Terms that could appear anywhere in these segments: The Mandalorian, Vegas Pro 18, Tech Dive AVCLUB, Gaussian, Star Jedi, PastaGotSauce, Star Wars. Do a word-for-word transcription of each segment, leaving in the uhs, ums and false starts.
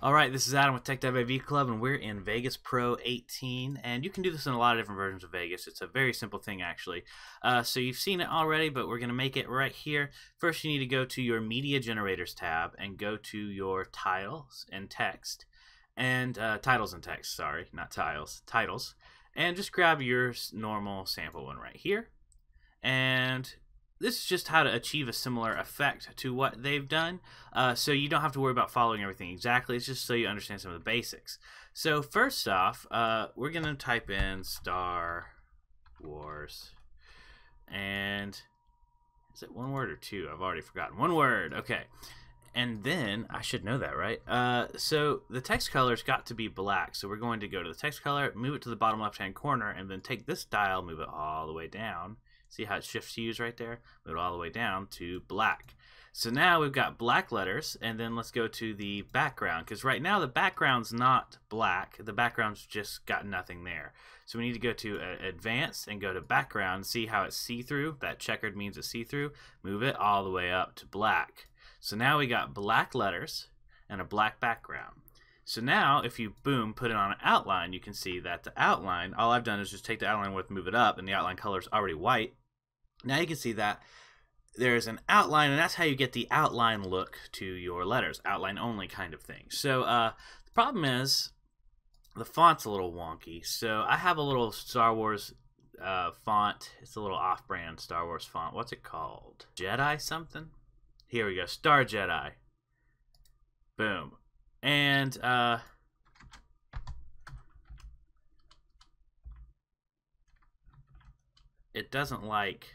Alright, this is Adam with Tech Dev A V Club, and we're in Vegas Pro eighteen, and you can do this in a lot of different versions of Vegas. It's a very simple thing, actually. Uh, so you've seen it already, but we're going to make it right here. First, you need to go to your Media Generators tab, and go to your Tiles and Text, and uh, Titles and Text, sorry, not Tiles, Titles, and just grab your normal sample one right here, and this is just how to achieve a similar effect to what they've done, uh, so you don't have to worry about following everything exactly. It's just so you understand some of the basics. So first off, uh, we're going to type in Star Wars, and is it one word or two? I've already forgotten. One word, okay. And then, I should know that, right? Uh, so the text color's got to be black, so we're going to go to the text color, move it to the bottom left-hand corner, and then take this dial, move it all the way down. See how it shifts hues right there? Move it all the way down to black. So now we've got black letters, and then let's go to the background, because right now the background's not black. The background's just got nothing there. So we need to go to uh, Advanced and go to Background. See how it's see-through? That checkered means it's see-through. Move it all the way up to black. So now we got black letters and a black background. So now, if you, boom, put it on an outline, you can see that the outline, all I've done is just take the outline width, move it up, and the outline color is already white. Now you can see that there's an outline, and that's how you get the outline look to your letters, outline only kind of thing. So uh, the problem is the font's a little wonky. So I have a little Star Wars uh, font. It's a little off-brand Star Wars font. What's it called? Jedi something? Here we go, Star Jedi. Boom. And uh, it doesn't like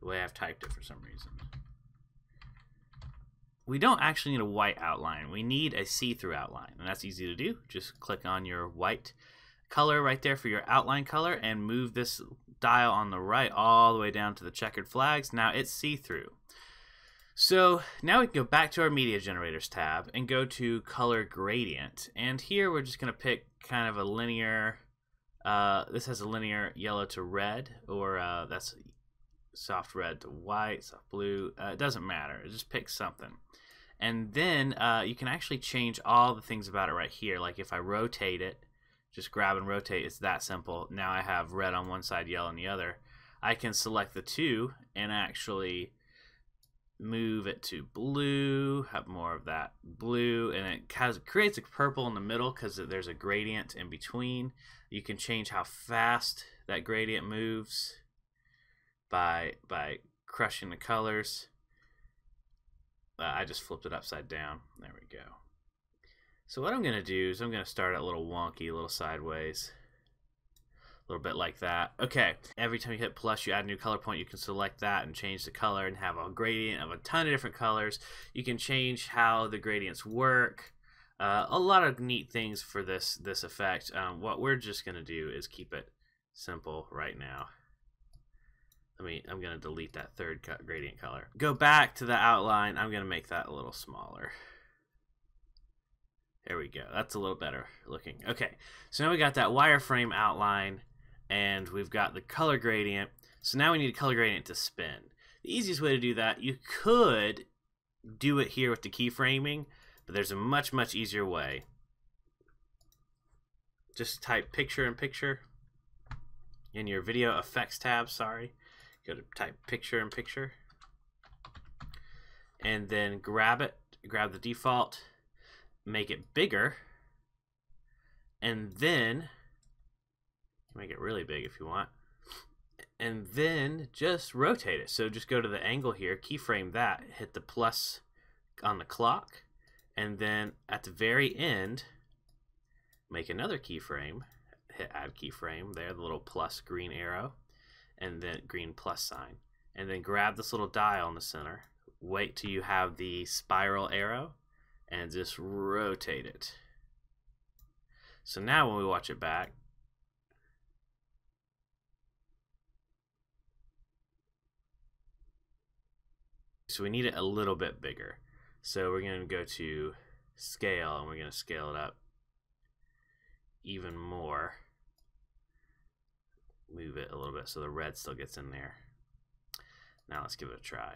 the way I've typed it for some reason. We don't actually need a white outline. We need a see-through outline, and that's easy to do. Just click on your white color right there for your outline color and move this dial on the right all the way down to the checkered flags. Now it's see-through. So now we can go back to our Media Generators tab and go to Color Gradient, and here we're just going to pick kind of a linear, uh, this has a linear yellow to red, or uh, that's soft red to white, soft blue, uh, it doesn't matter, just pick something. And then uh, you can actually change all the things about it right here, like if I rotate it, just grab and rotate, it's that simple. Now I have red on one side, yellow on the other. I can select the two and actually move it to blue, have more of that blue, and it has, creates a purple in the middle because there's a gradient in between. You can change how fast that gradient moves by by crushing the colors. Uh, I just flipped it upside down. There we go. So what I'm going to do is I'm going to start a little wonky, a little sideways. A little bit like that. Okay, every time you hit plus, you add a new color point. You can select that and change the color and have a gradient of a ton of different colors. You can change how the gradients work. Uh, a lot of neat things for this this effect. Um, what we're just gonna do is keep it simple right now. Let me. I'm gonna delete that third co- gradient color. Go back to the outline. I'm gonna make that a little smaller. There we go. That's a little better looking. Okay, so now we got that wireframe outline. And we've got the color gradient. So now we need a color gradient to spin. The easiest way to do that, you could do it here with the keyframing, but there's a much, much easier way. Just type picture in picture in your video effects tab, sorry. Go to type picture in picture. And then grab it, grab the default, make it bigger, and then make it really big if you want, and then just rotate it. So just go to the angle here, keyframe that, hit the plus on the clock, and then at the very end make another keyframe, hit add keyframe there, the little plus green arrow, and then green plus sign, and then grab this little dial in the center, wait till you have the spiral arrow, and just rotate it. So now when we watch it back, so we need it a little bit bigger. So we're going to go to scale, and we're going to scale it up even more. Move it a little bit so the red still gets in there. Now let's give it a try.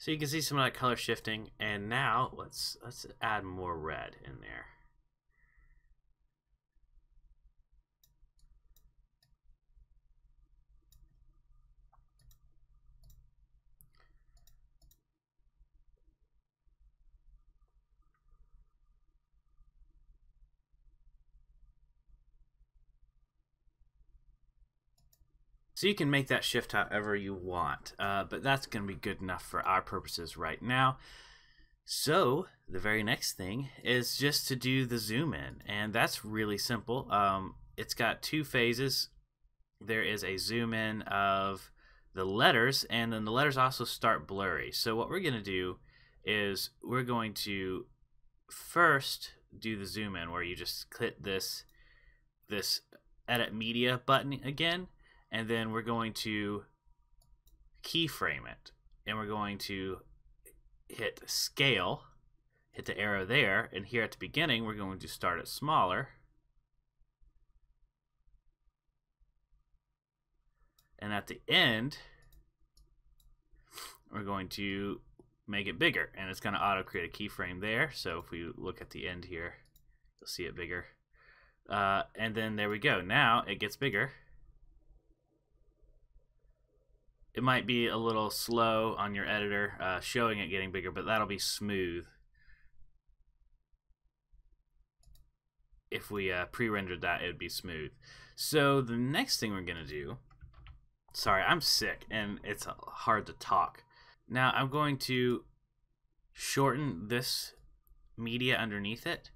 So you can see some of that color shifting, and now let's let's add more red in there. So you can make that shift however you want, uh, but that's going to be good enough for our purposes right now. So the very next thing is just to do the zoom in, and that's really simple. Um, it's got two phases. There is a zoom in of the letters, and then the letters also start blurry. So what we're going to do is we're going to first do the zoom in, where you just click this, this edit media button again. And then we're going to keyframe it, and we're going to hit scale, hit the arrow there, and here at the beginning we're going to start it smaller, and at the end we're going to make it bigger, and it's going to auto create a keyframe there. So if we look at the end here, you'll see it bigger, uh, and then there we go. Now it gets bigger. It might be a little slow on your editor uh, showing it getting bigger, but that'll be smooth if we uh, pre-rendered that. It would be smooth. So the next thing we're gonna do, sorry, I'm sick and it's hard to talk now. I'm going to shorten this media underneath it,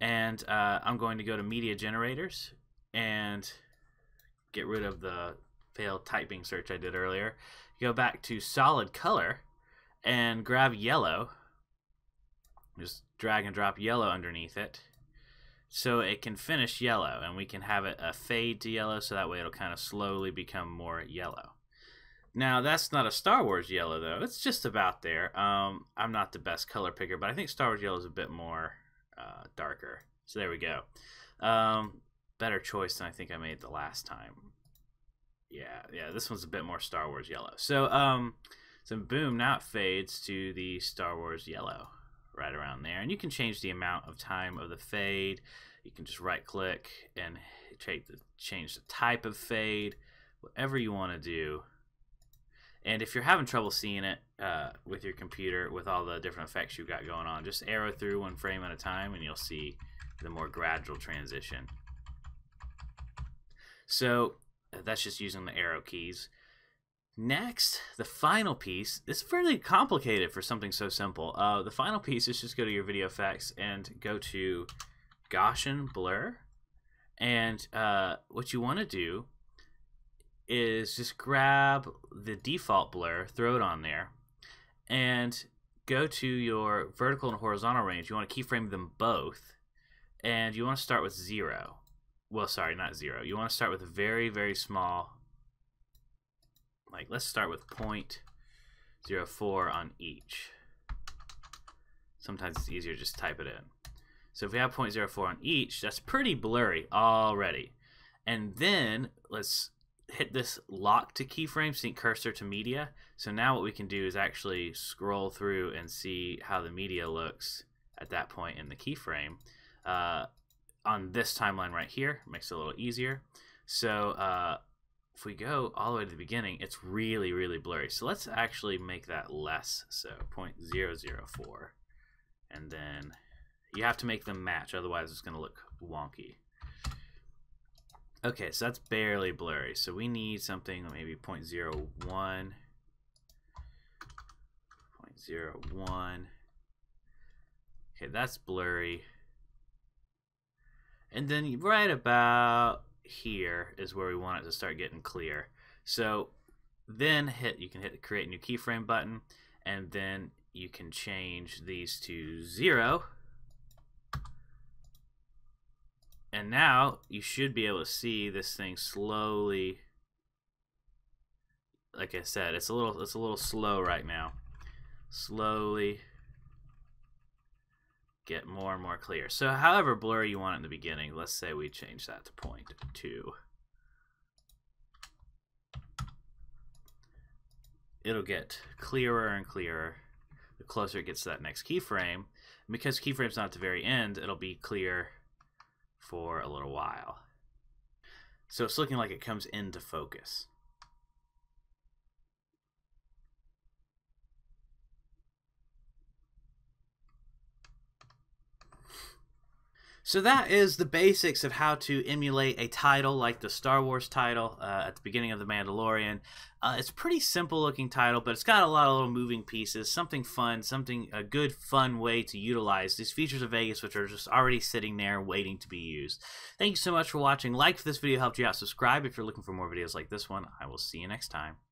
and uh, I'm going to go to media generators and get rid of the failed typing search I did earlier. Go back to solid color and grab yellow. Just drag and drop yellow underneath it so it can finish yellow, and we can have it a fade to yellow, so that way it'll kind of slowly become more yellow. Now that's not a Star Wars yellow though. It's just about there. Um, I'm not the best color picker, but I think Star Wars yellow is a bit more uh, darker. So there we go. Um, better choice than I think I made the last time. Yeah, yeah, this one's a bit more Star Wars yellow. So, um, so boom, now it fades to the Star Wars yellow right around there. And you can change the amount of time of the fade. You can just right-click and take the, change the type of fade, whatever you want to do. And if you're having trouble seeing it uh, with your computer, with all the different effects you've got going on, just arrow through one frame at a time, and you'll see the more gradual transition. So that's just using the arrow keys. Next, the final piece, it's fairly complicated for something so simple. Uh, the final piece is just go to your video effects and go to Gaussian blur, and uh, what you want to do is just grab the default blur, throw it on there, and go to your vertical and horizontal range. You want to keyframe them both, and you want to start with zero. Well, sorry, not zero. You want to start with very, very small. Like, let's start with zero point zero four on each. Sometimes it's easier to just type it in. So if we have zero point zero four on each, that's pretty blurry already. And then let's hit this lock to keyframe, sync cursor to media. So now what we can do is actually scroll through and see how the media looks at that point in the keyframe. Uh, on this timeline right here, makes it a little easier. So uh, if we go all the way to the beginning, it's really, really blurry. So let's actually make that less, so zero point zero zero four. And then you have to make them match, otherwise it's gonna look wonky. Okay, so that's barely blurry. So we need something maybe zero point zero one, zero point zero one. Okay, that's blurry. And then right about here is where we want it to start getting clear. So then hit, you can hit the create new keyframe button, and then you can change these to zero. And now you should be able to see this thing slowly. Like I said, it's a little it's a little slow right now. Slowly get more and more clear. So however blurry you want it in the beginning, let's say we change that to zero point two. it'll get clearer and clearer the closer it gets to that next keyframe. And because keyframe's not at the very end, it'll be clear for a little while. So it's looking like it comes into focus. So that is the basics of how to emulate a title like the Star Wars title uh, at the beginning of The Mandalorian. Uh, it's a pretty simple looking title, but it's got a lot of little moving pieces, something fun, something a good fun way to utilize these features of Vegas, which are just already sitting there waiting to be used. Thank you so much for watching. Like if this video helped you out. Subscribe if you're looking for more videos like this one. I will see you next time.